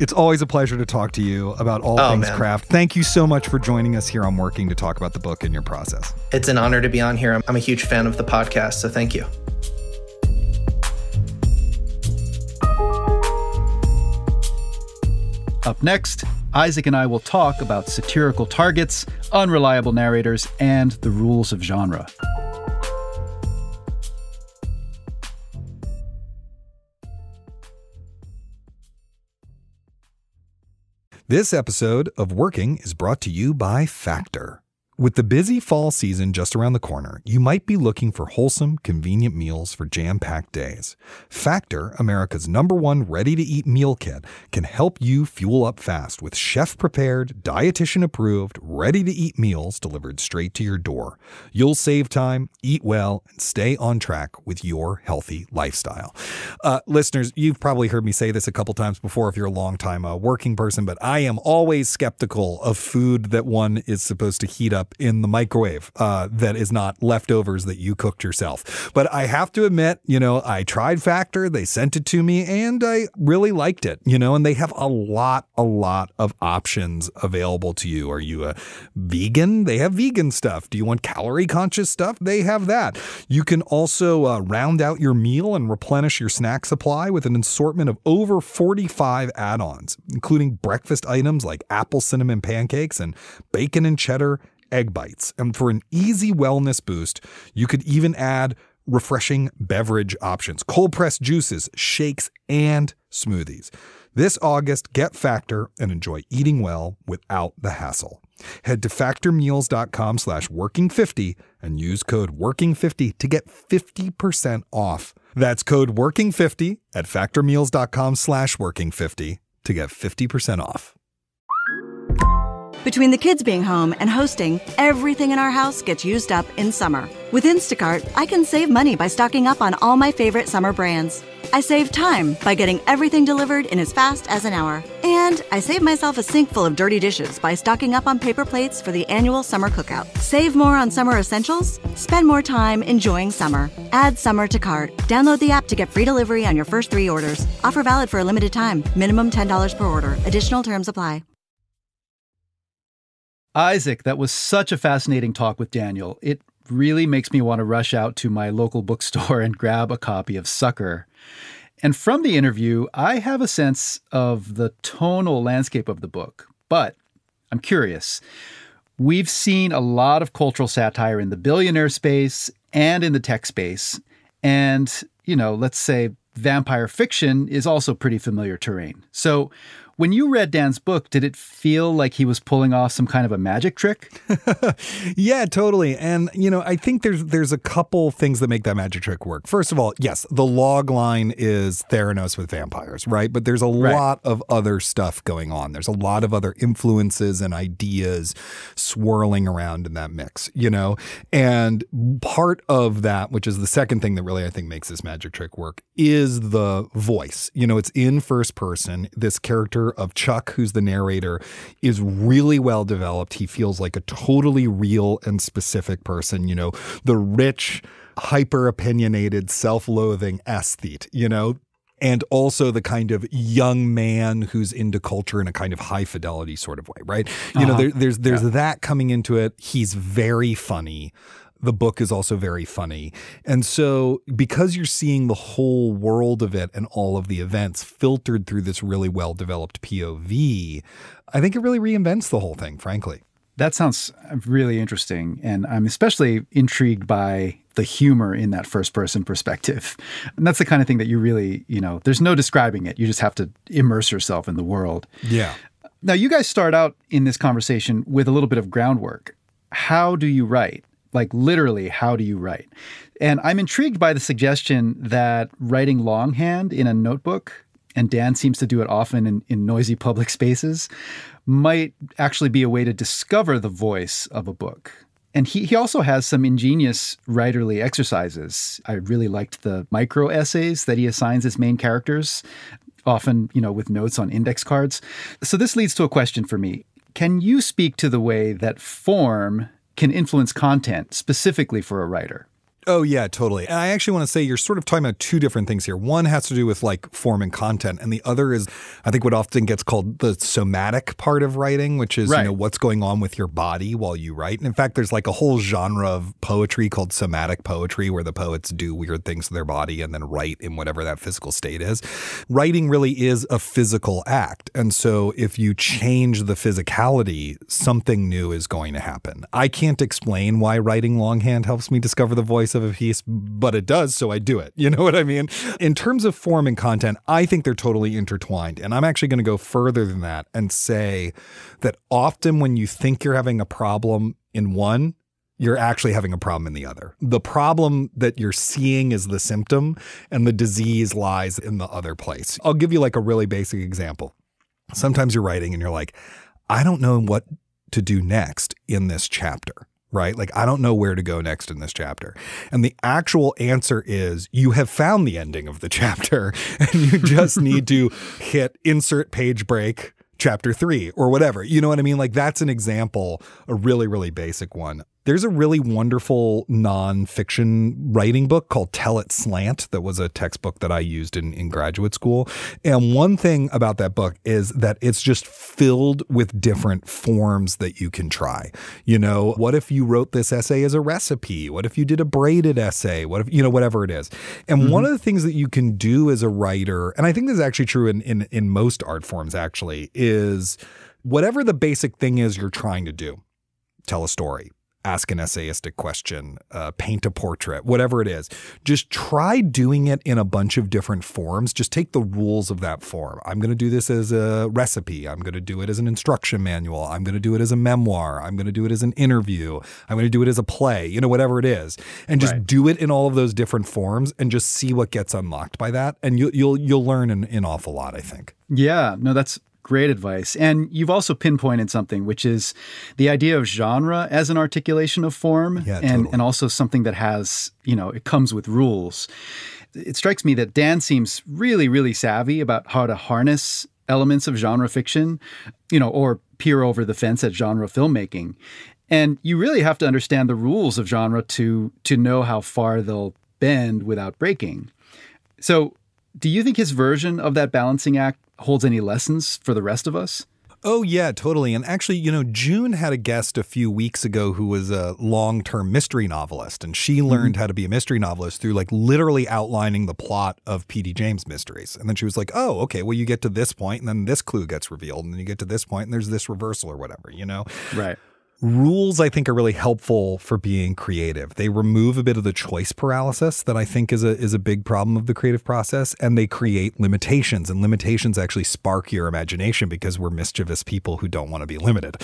it's always a pleasure to talk to you about all oh, things man. craft. Thank you so much for joining us here on Working to talk about the book and your process. It's an honor to be on here. I'm, I'm a huge fan of the podcast, so thank you. Up next, Isaac and I will talk about satirical targets, unreliable narrators, and the rules of genre. This episode of Working is brought to you by Factor. With the busy fall season just around the corner, you might be looking for wholesome, convenient meals for jam-packed days. Factor, America's number one ready-to-eat meal kit, can help you fuel up fast with chef-prepared, dietitian-approved, ready-to-eat meals delivered straight to your door. You'll save time, eat well, and stay on track with your healthy lifestyle. Uh, listeners, you've probably heard me say this a couple times before if you're a long-time uh, working person, but I am always skeptical of food that one is supposed to heat up in the microwave uh, that is not leftovers that you cooked yourself. But I have to admit, you know, I tried Factor, they sent it to me, and I really liked it, you know, and they have a lot, a lot of options available to you. Are you a vegan? They have vegan stuff. Do you want calorie conscious stuff? They have that. You can also uh, round out your meal and replenish your snack supply with an assortment of over forty-five add-ons, including breakfast items like apple cinnamon pancakes and bacon and cheddar egg bites. And for an easy wellness boost, you could even add refreshing beverage options, cold-pressed juices, shakes, and smoothies. This August, get Factor and enjoy eating well without the hassle. Head to factormeals.com slash working fifty and use code working fifty to get fifty percent off. That's code working fifty at factormeals.com slash working fifty to get fifty percent off. Between the kids being home and hosting, everything in our house gets used up in summer. With Instacart, I can save money by stocking up on all my favorite summer brands. I save time by getting everything delivered in as fast as an hour. And I save myself a sink full of dirty dishes by stocking up on paper plates for the annual summer cookout. Save more on summer essentials. Spend more time enjoying summer. Add summer to cart. Download the app to get free delivery on your first three orders. Offer valid for a limited time. Minimum ten dollars per order. Additional terms apply. Isaac, that was such a fascinating talk with Daniel. It really makes me want to rush out to my local bookstore and grab a copy of Sucker. And from the interview, I have a sense of the tonal landscape of the book. But I'm curious. We've seen a lot of cultural satire in the billionaire space and in the tech space. And, you know, let's say vampire fiction is also pretty familiar terrain. So when you read Dan's book, did it feel like he was pulling off some kind of a magic trick? Yeah, totally. And, you know, I think there's there's a couple things that make that magic trick work. First of all, yes, the log line is Theranos with vampires, right? But there's a right. lot of other stuff going on. There's a lot of other influences and ideas swirling around in that mix, you know? And part of that, which is the second thing that really I think makes this magic trick work, is the voice. You know, it's in first person. This character of Chuck, who's the narrator, is really well developed. He feels like a totally real and specific person, you know, the rich, hyper opinionated, self-loathing aesthete, you know, and also the kind of young man who's into culture in a kind of high fidelity sort of way, right? You uh-huh. know, there, there's there's yeah. that coming into it. He's very funny. The book is also very funny. And so because you're seeing the whole world of it and all of the events filtered through this really well-developed P O V, I think it really reinvents the whole thing, frankly. That sounds really interesting. And I'm especially intrigued by the humor in that first-person perspective. And that's the kind of thing that you really, you know, there's no describing it. You just have to immerse yourself in the world. Yeah. Now, you guys start out in this conversation with a little bit of groundwork. How do you write? Like, literally, how do you write? And I'm intrigued by the suggestion that writing longhand in a notebook, and Dan seems to do it often in, in noisy public spaces, might actually be a way to discover the voice of a book. And he, he also has some ingenious writerly exercises. I really liked the micro essays that he assigns his main characters, often, you know, with notes on index cards. So this leads to a question for me. Can you speak to the way that form can influence content specifically for a writer? Oh, yeah, totally. And I actually want to say you're sort of talking about two different things here. One has to do with like form and content. And the other is, I think, what often gets called the somatic part of writing, which is, right. you know, what's going on with your body while you write. And in fact, there's like a whole genre of poetry called somatic poetry where the poets do weird things to their body and then write in whatever that physical state is. Writing really is a physical act. And so if you change the physicality, something new is going to happen. I can't explain why writing longhand helps me discover the voice of a piece, but it does, so I do it. You know what I mean? In terms of form and content, I think they're totally intertwined. And I'm actually going to go further than that and say that often when you think you're having a problem in one, you're actually having a problem in the other. The problem that you're seeing is the symptom, and the disease lies in the other place. I'll give you like a really basic example. Sometimes you're writing and you're like, I don't know what to do next in this chapter, right? Like, I don't know where to go next in this chapter. And the actual answer is you have found the ending of the chapter and you just need to hit insert page break chapter three or whatever. You know what I mean? Like, that's an example, a really, really basic one. There's a really wonderful nonfiction writing book called Tell It Slant that was a textbook that I used in, in graduate school. And one thing about that book is that it's just filled with different forms that you can try. You know, what if you wrote this essay as a recipe? What if you did a braided essay? What if, you know, whatever it is. And mm-hmm. one of the things that you can do as a writer, and I think this is actually true in, in, in most art forms actually, is whatever the basic thing is you're trying to do, tell a story, ask an essayistic question, uh, paint a portrait, whatever it is. Just try doing it in a bunch of different forms. Just take the rules of that form. I'm going to do this as a recipe. I'm going to do it as an instruction manual. I'm going to do it as a memoir. I'm going to do it as an interview. I'm going to do it as a play, you know, whatever it is. And just right. do it in all of those different forms and just see what gets unlocked by that. And you, you'll you'll learn an, an awful lot, I think. Yeah, no, that's great advice. And you've also pinpointed something, which is the idea of genre as an articulation of form, yeah, and, totally. and also something that has, you know, it comes with rules. It strikes me that Dan seems really, really savvy about how to harness elements of genre fiction, you know, or peer over the fence at genre filmmaking. And you really have to understand the rules of genre to, to know how far they'll bend without breaking. So do you think his version of that balancing act holds any lessons for the rest of us? Oh, yeah, totally. And actually, you know, June had a guest a few weeks ago who was a long-term mystery novelist, and she learned mm-hmm. how to be a mystery novelist through, like, literally outlining the plot of P D James mysteries. And then she was like, oh, okay, well, you get to this point, and then this clue gets revealed, and then you get to this point, and there's this reversal or whatever, you know? Right. Rules, I think, are really helpful for being creative. They remove a bit of the choice paralysis that I think is a is a big problem of the creative process, and they create limitations, and limitations actually spark your imagination because we're mischievous people who don't want to be limited.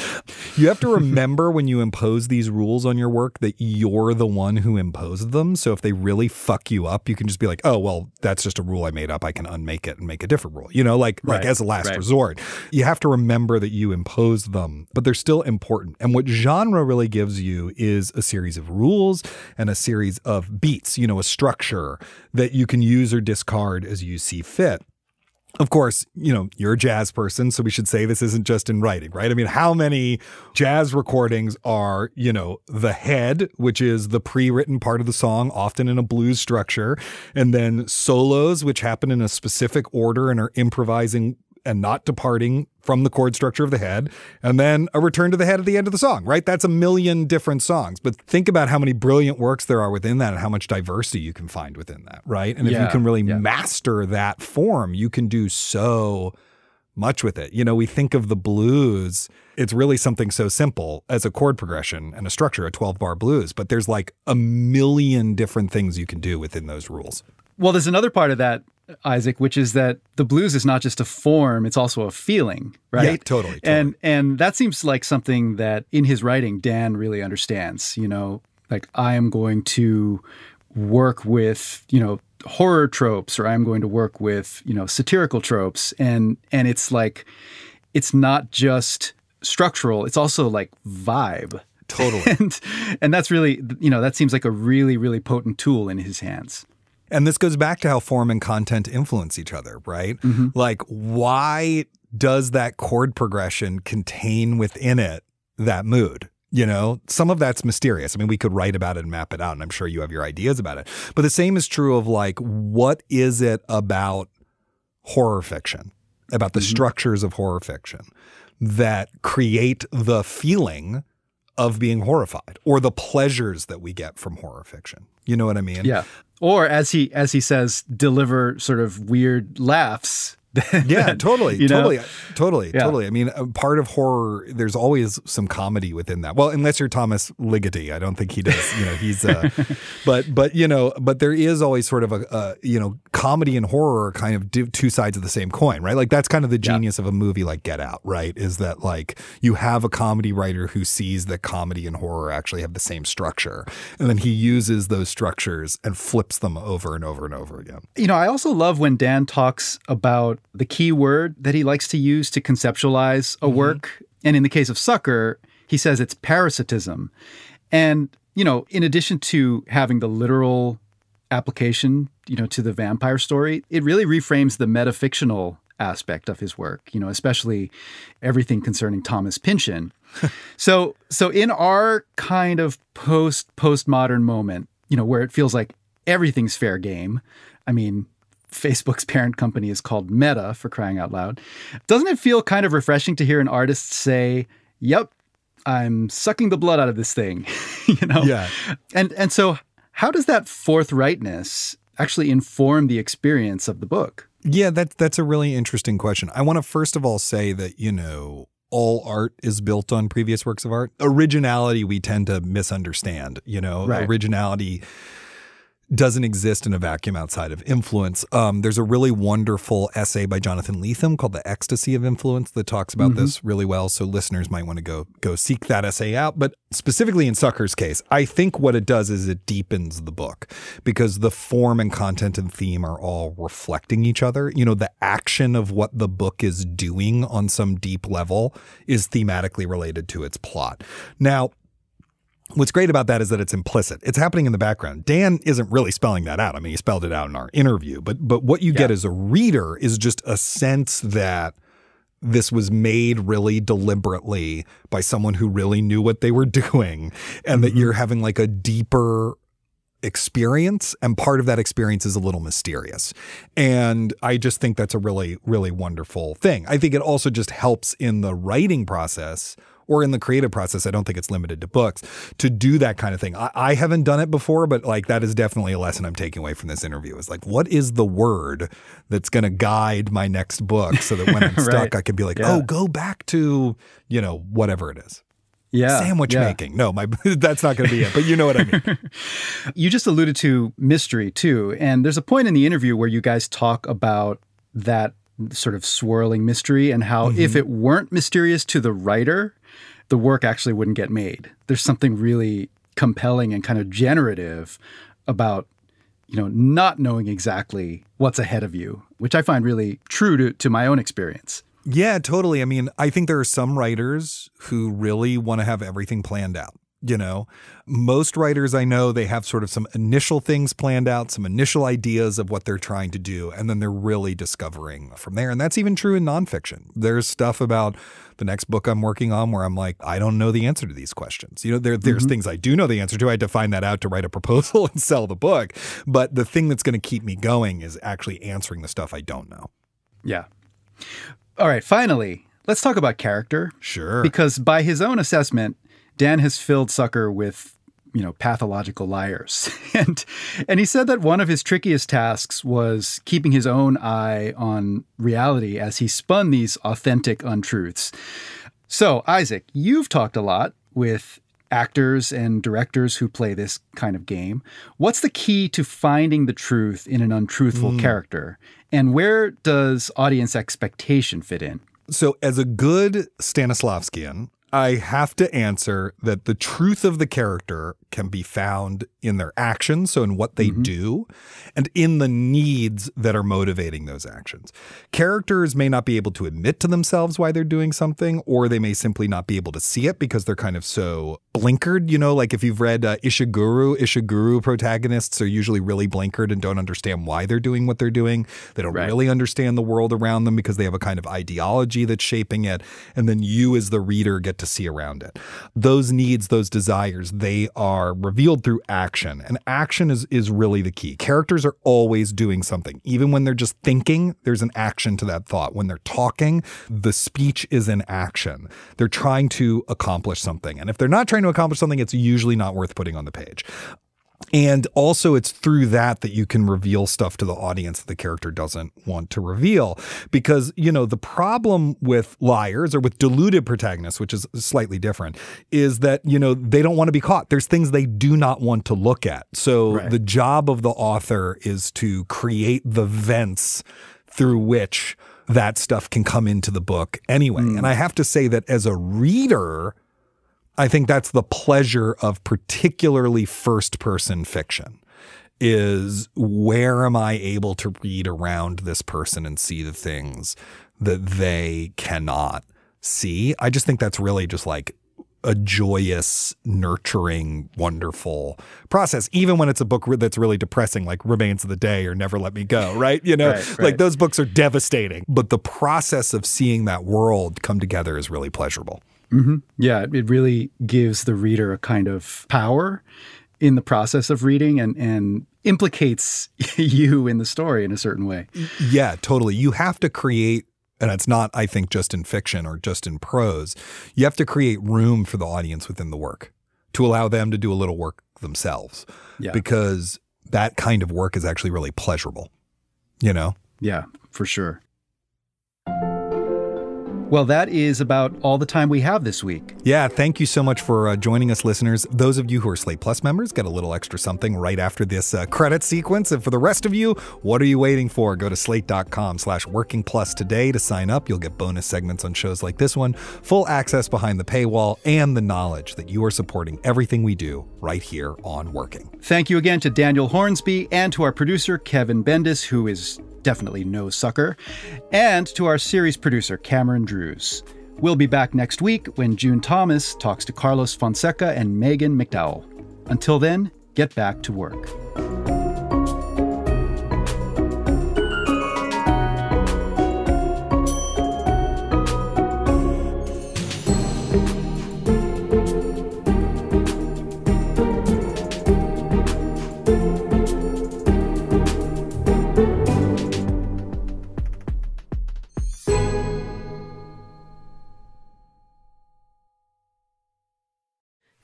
You have to remember when you impose these rules on your work that you're the one who imposed them. So if they really fuck you up, you can just be like, oh, well, that's just a rule I made up. I can unmake it and make a different rule, you know, like, right, like as a last right. resort. You have to remember that you imposed them, but they're still important. And what What genre really gives you is a series of rules and a series of beats, you know, a structure that you can use or discard as you see fit. Of course, you know, you're a jazz person, so we should say this isn't just in writing, right? I mean, how many jazz recordings are, you know, the head, which is the pre-written part of the song, often in a blues structure, and then solos, which happen in a specific order and are improvising and not departing from the chord structure of the head, and then a return to the head at the end of the song, right? That's a million different songs. But think about how many brilliant works there are within that and how much diversity you can find within that, right? And if yeah, you can really yeah. master that form, you can do so much with it. You know, we think of the blues, it's really something so simple as a chord progression and a structure, a twelve bar blues, but there's like a million different things you can do within those rules. Well, there's another part of that, Isaac, which is that the blues is not just a form, it's also a feeling, right? Yeah, totally. totally. And and that seems like something that in his writing, Dan really understands, you know, like, I am going to work with, you know, horror tropes, or I'm going to work with, you know, satirical tropes. And and it's like, it's not just structural, it's also like vibe. Totally. and, and that's really, you know, that seems like a really, really potent tool in his hands. And this goes back to how form and content influence each other, right? Mm-hmm. Like, why does that chord progression contain within it that mood? You know, some of that's mysterious. I mean, we could write about it and map it out, and I'm sure you have your ideas about it. But the same is true of, like, what is it about horror fiction, about the mm-hmm. structures of horror fiction that create the feeling of being horrified, or the pleasures that we get from horror fiction? You know what I mean? Yeah. Or as he as he says, deliver sort of weird laughs. yeah, totally, you know? totally, totally, yeah. totally. I mean, part of horror, there's always some comedy within that. Well, unless you're Thomas Ligeti, I don't think he does. You know, he's, uh, but but you know, but there is always sort of a, a you know, comedy and horror are kind of two sides of the same coin, right? Like, that's kind of the genius yeah. of a movie like Get Out, right? Is that, like, you have a comedy writer who sees that comedy and horror actually have the same structure, and then he uses those structures and flips them over and over and over again. You know, I also love when Dan talks about the key word that he likes to use to conceptualize a work. Mm-hmm. And in the case of Sucker, He says it's parasitism. And, you know, in addition to having the literal application, you know, to the vampire story, it really reframes the metafictional aspect of his work, you know, especially everything concerning Thomas Pynchon. so so in our kind of post postmodern moment, you know, where it feels like everything's fair game, I mean, Facebook's parent company is called Meta, for crying out loud, doesn't it feel kind of refreshing to hear an artist say, yep, I'm sucking the blood out of this thing, you know? Yeah. And, and so how does that forthrightness actually inform the experience of the book? Yeah, that, that's a really interesting question. I want to first of all say that, you know, all art is built on previous works of art. Originality, we tend to misunderstand, you know, right. Originality doesn't exist in a vacuum outside of influence. Um, there's a really wonderful essay by Jonathan Lethem called The Ecstasy of Influence that talks about mm-hmm. this really well. So listeners might want to go go seek that essay out. But specifically in Sucker's case, I think what it does is it deepens the book because the form and content and theme are all reflecting each other. You know, the action of what the book is doing on some deep level is thematically related to its plot. Now, what's great about that is that it's implicit. It's happening in the background. Dan isn't really spelling that out. I mean, he spelled it out in our interview, but but what you yeah. get as a reader is just a sense that this was made really deliberately by someone who really knew what they were doing and mm-hmm. that you're having like a deeper experience, and part of that experience is a little mysterious. And I just think that's a really, really wonderful thing. I think it also just helps in the writing process or in the creative process. I don't think it's limited to books to do that kind of thing. I, I haven't done it before, but like that is definitely a lesson I'm taking away from this interview is like, what is the word that's going to guide my next book so that when I'm right. stuck, I can be like, yeah. oh, go back to, you know, whatever it is. Yeah. Sandwich yeah. making. No, my that's not going to be it, but you know what I mean. You just alluded to mystery too. And there's a point in the interview where you guys talk about that sort of swirling mystery and how mm-hmm. if it weren't mysterious to the writer, the work actually wouldn't get made. There's something really compelling and kind of generative about, you know, not knowing exactly what's ahead of you, which I find really true to, to my own experience. Yeah, totally. I mean, I think there are some writers who really want to have everything planned out. You know, most writers I know, they have sort of some initial things planned out, some initial ideas of what they're trying to do, and then they're really discovering from there. And that's even true in nonfiction. There's stuff about the next book I'm working on where I'm like, I don't know the answer to these questions. You know, there, there's mm-hmm. things I do know the answer to. I had to find that out to write a proposal and sell the book. But the thing that's going to keep me going is actually answering the stuff I don't know. Yeah. All right. Finally, let's talk about character. Sure. Because by his own assessment, Dan has filled Sucker with, you know, pathological liars. and and he said that one of his trickiest tasks was keeping his own eye on reality as he spun these authentic untruths. So, Isaac, you've talked a lot with actors and directors who play this kind of game. What's the key to finding the truth in an untruthful mm. character? And where does audience expectation fit in? So, as a good Stanislavskian, I have to answer that the truth of the character can be found in their actions, so in what they mm-hmm. do, and in the needs that are motivating those actions. Characters may not be able to admit to themselves why they're doing something, or they may simply not be able to see it because they're kind of so blinkered, you know, like if you've read uh, Ishiguro, Ishiguro protagonists are usually really blinkered and don't understand why they're doing what they're doing. They don't right. really understand the world around them because they have a kind of ideology that's shaping it, and then you as the reader get to to see around it. Those needs, those desires, they are revealed through action. And action is, is really the key. Characters are always doing something. Even when they're just thinking, there's an action to that thought. When they're talking, the speech is an action. They're trying to accomplish something. And if they're not trying to accomplish something, it's usually not worth putting on the page. And also it's through that that you can reveal stuff to the audience that the character doesn't want to reveal. Because, you know, the problem with liars or with deluded protagonists, which is slightly different, is that, you know, they don't want to be caught. There's things they do not want to look at. So right. the job of the author is to create the vents through which that stuff can come into the book anyway. Mm. And I have to say that as a reader, I think that's the pleasure of particularly first-person fiction is where am I able to read around this person and see the things that they cannot see? I just think that's really just like a joyous, nurturing, wonderful process, even when it's a book that's really depressing, like Remains of the Day or Never Let Me Go, right? You know, right, right. like those books are devastating. But the process of seeing that world come together is really pleasurable. Mm-hmm. Yeah, it really gives the reader a kind of power in the process of reading and, and implicates you in the story in a certain way. Yeah, totally. You have to create, and it's not, I think, just in fiction or just in prose, you have to create room for the audience within the work to allow them to do a little work themselves, yeah. because that kind of work is actually really pleasurable, you know? Yeah, for sure. Well, that is about all the time we have this week. Yeah, thank you so much for uh, joining us, listeners. Those of you who are Slate Plus members get a little extra something right after this uh, credit sequence. And for the rest of you, what are you waiting for? Go to slate.com slash working plus today to sign up. You'll get bonus segments on shows like this one, full access behind the paywall, and the knowledge that you are supporting everything we do right here on Working. Thank you again to Daniel Hornsby and to our producer, Kevin Bendis, who is definitely no sucker, and to our series producer, Cameron Drews. We'll be back next week when June Thomas talks to Carlos Fonseca and Megan McDowell. Until then, get back to work.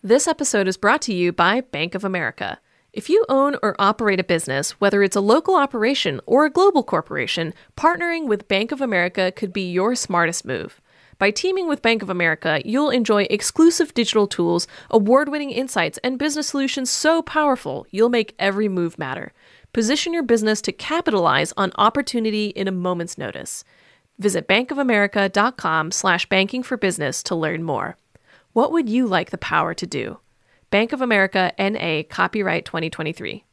This episode is brought to you by Bank of America. If you own or operate a business, whether it's a local operation or a global corporation, partnering with Bank of America could be your smartest move. By teaming with Bank of America, you'll enjoy exclusive digital tools, award-winning insights, and business solutions so powerful, you'll make every move matter. Position your business to capitalize on opportunity in a moment's notice. Visit bankofamerica.com slash banking for business to learn more. What would you like the power to do? Bank of America, N A, copyright twenty twenty-three.